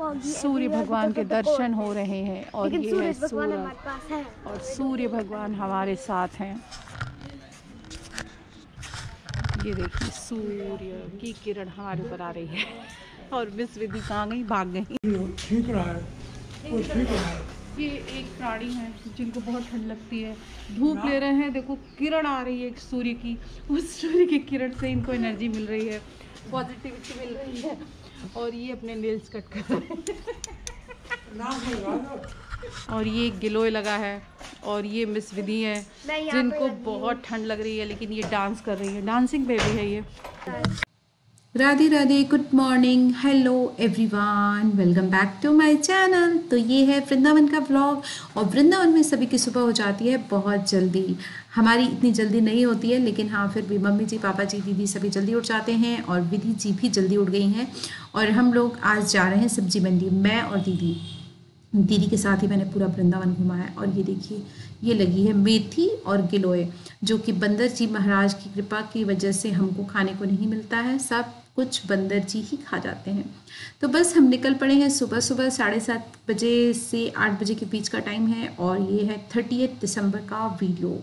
सूर्य भगवान के दर्शन हो रहे हैं और ये है सूरज और सूर्य भगवान हमारे साथ हैं। ये देखिए सूर्य की किरण हमारे ऊपर आ रही है और मिस विधि कहाँ गई, भाग गई। ठीक रहा है, वो ठीक रहा है। ये एक प्राणी है जिनको बहुत ठंड लगती है, धूप ले रहे हैं, देखो किरण आ रही है एक सूर्य की, उस सूर्य की किरण से इनको एनर्जी मिल रही है, पॉजिटिविटी मिल रही है। और ये अपने नेल्स कट कर रहे हैं और ये गिलोय लगा है और ये मिस विधि है जिनको बहुत ठंड लग रही है लेकिन ये डांस कर रही है, डांसिंग बेबी है ये। Radhe Radhe, good morning, hello everyone, welcome back to my channel. तो ये है वृंदावन का व्लॉग और वृंदावन में सभी की सुबह हो जाती है बहुत जल्दी, हमारी इतनी जल्दी नहीं होती है लेकिन हाँ फिर भी मम्मी जी, पापा जी, दीदी सभी जल्दी उठ जाते हैं और विधि जी भी जल्दी उठ गई हैं। और हम लोग आज जा रहे हैं सब्जी मंडी, मैं और दीदी के साथ ही मैंने पूरा वृंदावन घुमाया। और ये देखिए ये लगी है मेथी और गिलोय जो कि बंदर जी महाराज की कृपा की वजह से हमको खाने को नहीं मिलता है, सब कुछ बंदर जी ही खा जाते हैं। तो बस हम निकल पड़े हैं सुबह सुबह, 7:30 बजे से 8 बजे के बीच का टाइम है और ये है 30 दिसंबर का वीडियो।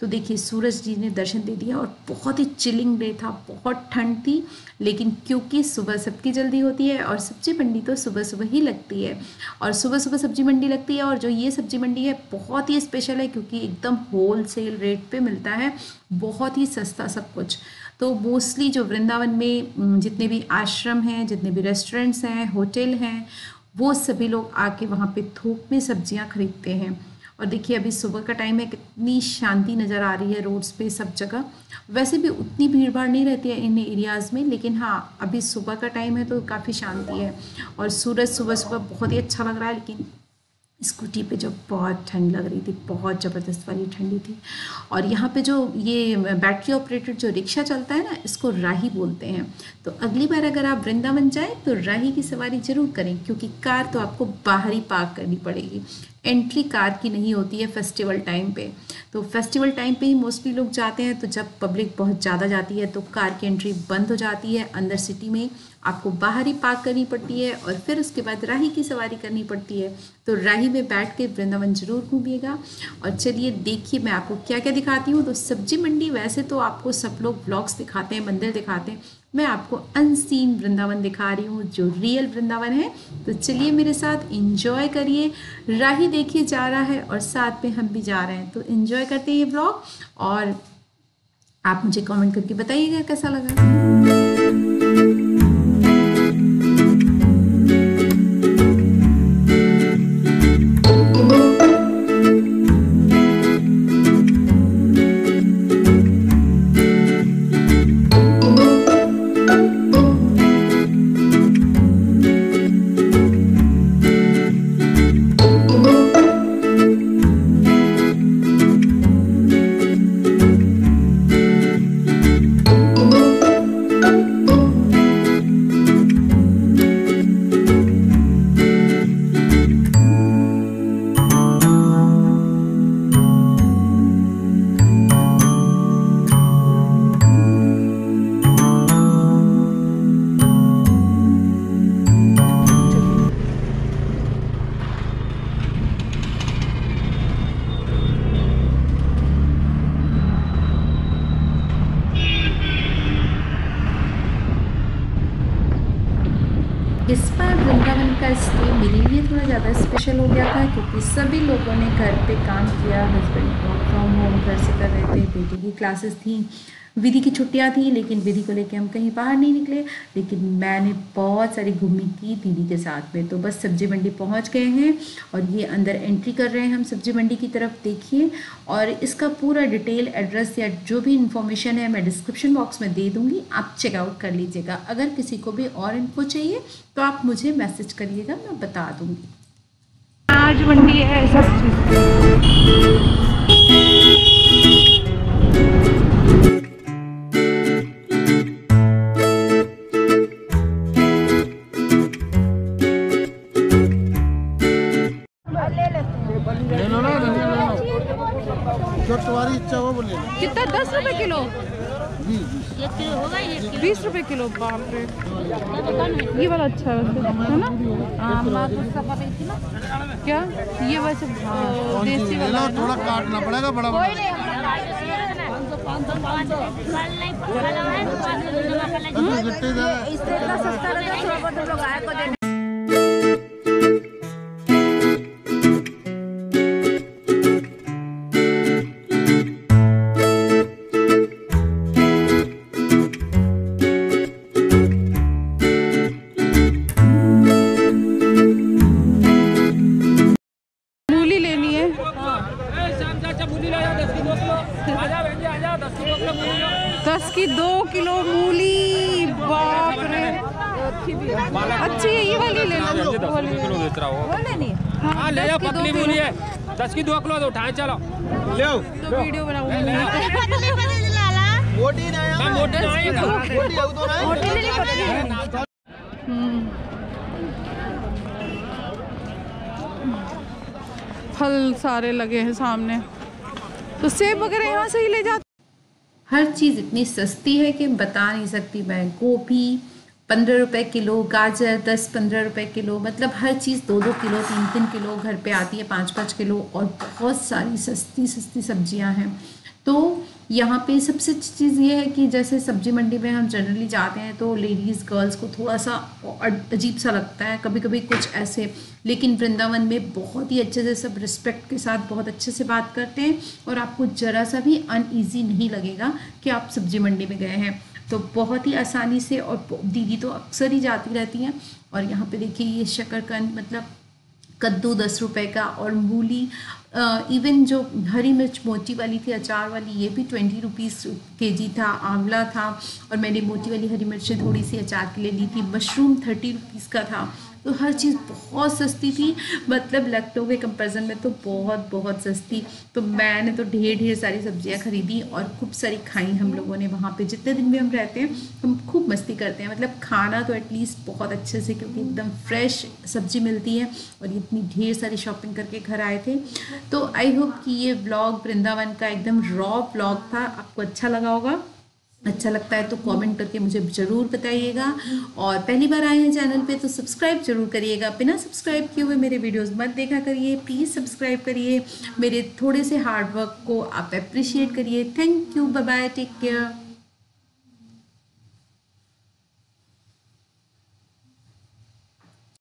तो देखिए सूरज जी ने दर्शन दे दिया और बहुत ही चिलिंग डे था, बहुत ठंड थी लेकिन क्योंकि सुबह सबकी जल्दी होती है और सब्जी मंडी तो सुबह सुबह ही लगती है और सुबह सुबह सब्जी मंडी लगती है। और जो ये सब्जी मंडी है बहुत ही स्पेशल है क्योंकि एकदम होल सेल रेट पे मिलता है, बहुत ही सस्ता सब कुछ। तो मोस्टली जो वृंदावन में जितने भी आश्रम हैं, जितने भी रेस्टोरेंट्स हैं, होटल हैं, वो सभी लोग आके वहाँ पर थोक में सब्जियाँ खरीदते हैं। और देखिए अभी सुबह का टाइम है, कितनी शांति नज़र आ रही है रोड्स पे सब जगह। वैसे भी उतनी भीड़ भाड़ नहीं रहती है इन एरियाज़ में लेकिन हाँ अभी सुबह का टाइम है तो काफ़ी शांति है। और सूरज सुबह सुबह बहुत ही अच्छा लग रहा है लेकिन स्कूटी पे जो बहुत ठंड लग रही थी, बहुत ज़बरदस्त वाली ठंडी थी। और यहाँ पे जो ये बैटरी ऑपरेटेड जो रिक्शा चलता है ना, इसको राही बोलते हैं। तो अगली बार अगर आप वृंदावन जाएं तो राही की सवारी ज़रूर करें क्योंकि कार तो आपको बाहर ही पार्क करनी पड़ेगी, एंट्री कार की नहीं होती है फेस्टिवल टाइम पे। तो फेस्टिवल टाइम पे ही मोस्टली लोग जाते हैं, तो जब पब्लिक बहुत ज़्यादा जाती है तो कार की एंट्री बंद हो जाती है, अंदर सिटी में आपको बाहर ही पार्क करनी पड़ती है और फिर उसके बाद राही की सवारी करनी पड़ती है। तो राही में बैठ के वृंदावन जरूर घूमिएगा। और चलिए देखिए मैं आपको क्या क्या दिखाती हूँ। तो सब्जी मंडी वैसे तो आपको सब लोग ब्लॉग्स दिखाते हैं, मंदिर दिखाते हैं, मैं आपको अनसीन वृंदावन दिखा रही हूँ जो रियल वृंदावन है। तो चलिए मेरे साथ एंजॉय करिए। राही देखिए जा रहा है और साथ में हम भी जा रहे हैं, तो एंजॉय करते हैं ये ब्लॉग और आप मुझे कमेंट करके बताइएगा कैसा लगा। इस बार वृंदावन का स्टे मेरे लिए थोड़ा ज़्यादा स्पेशल हो गया था क्योंकि सभी लोगों ने घर पे काम किया, हस्बैंड वर्क फ्रॉम होम घर से कर रहे थे, बेटी की क्लासेस थी, विधि की छुट्टियां थी लेकिन विधि को लेके हम कहीं बाहर नहीं निकले। लेकिन मैंने बहुत सारी घूमी की दीदी के साथ में। तो बस सब्जी मंडी पहुंच गए हैं और ये अंदर एंट्री कर रहे हैं हम सब्जी मंडी की तरफ, देखिए। और इसका पूरा डिटेल एड्रेस या जो भी इन्फॉर्मेशन है मैं डिस्क्रिप्शन बॉक्स में दे दूँगी, आप चेकआउट कर लीजिएगा। अगर किसी को भी और इन्फो चाहिए तो आप मुझे मैसेज करिएगा, मैं बता दूँगी। आज मंडी है कितना, 10 रुपए किलो? होगा 20 रुपए किलो। बाप रे, ये वाला अच्छा है ना? क्या ये वैसे देसी वाला थोड़ा काटना पड़ेगा बड़ा। नहीं की 2 किलो तो उठाए चलो ले तो वीडियो बनाऊंगी। मोटी ना है, मोटी ना है, मोटी आओ तो ना, मोटी नहीं पड़ेगी। फल सारे लगे हैं सामने, तो सेब वगैरह यहाँ से ही ले जाते। हर चीज़ इतनी सस्ती है कि बता नहीं सकती मैं। गोभी 15 रुपए किलो, गाजर 10-15 रुपए किलो, मतलब हर चीज़ 2-2 किलो, 3-3 किलो घर पे आती है, 5-5 किलो, और बहुत सारी सस्ती सस्ती सब्जियां हैं। तो यहाँ पे सबसे अच्छी चीज़ ये है कि जैसे सब्जी मंडी में हम जनरली जाते हैं तो लेडीज़ गर्ल्स को थोड़ा सा अजीब सा लगता है कभी कभी कुछ ऐसे, लेकिन वृंदावन में बहुत ही अच्छे से सब रिस्पेक्ट के साथ बहुत अच्छे से बात करते हैं और आपको ज़रा सा भी अनईजी नहीं लगेगा कि आप सब्जी मंडी में गए हैं। तो बहुत ही आसानी से, और दीदी तो अक्सर ही जाती रहती हैं। और यहाँ पे देखिए ये शकरकंद, मतलब कद्दू 10 रुपए का, और मूली, इवन जो हरी मिर्च मोटी वाली थी अचार वाली, ये भी 20 रुपीस केजी था। आंवला था, और मैंने मोटी वाली हरी मिर्चें थोड़ी सी अचार के लिए ली थी। मशरूम 30 रुपीस का था। तो हर चीज़ बहुत सस्ती थी, मतलब लैक्टो के कंपेरिजन में तो बहुत बहुत सस्ती। तो मैंने तो ढेर सारी सब्जियां खरीदी और खूब सारी खाई हम लोगों ने। वहाँ पे जितने दिन भी हम रहते हैं हम खूब मस्ती करते हैं, मतलब खाना तो एटलीस्ट बहुत अच्छे से, क्योंकि एकदम फ्रेश सब्जी मिलती है। और इतनी ढेर सारी शॉपिंग करके घर आए थे। तो आई होप कि ये ब्लॉग वृंदावन का एकदम रॉ ब्लॉग था, आपको अच्छा लगा होगा। अच्छा लगता है तो कमेंट करके मुझे ज़रूर बताइएगा, और पहली बार आए हैं चैनल पे तो सब्सक्राइब ज़रूर करिएगा। बिना सब्सक्राइब किए हुए मेरे वीडियोस मत देखा करिए, प्लीज़ सब्सक्राइब करिए। मेरे थोड़े से हार्डवर्क को आप अप्रिशिएट करिए। Thank you, bye bye, take care.